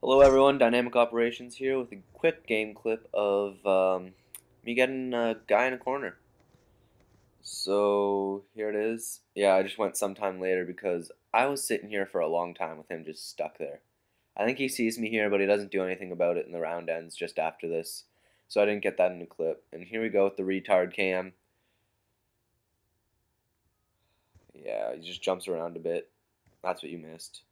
Hello everyone, Dynamic Operations here with a quick game clip of me getting a guy in a corner. So here it is. Yeah, I just went sometime later because I was sitting here for a long time with him just stuck there. I think he sees me here, but he doesn't do anything about it, and the round ends just after this. So I didn't get that in the clip. And here we go with the retard cam. Yeah, he just jumps around a bit. That's what you missed.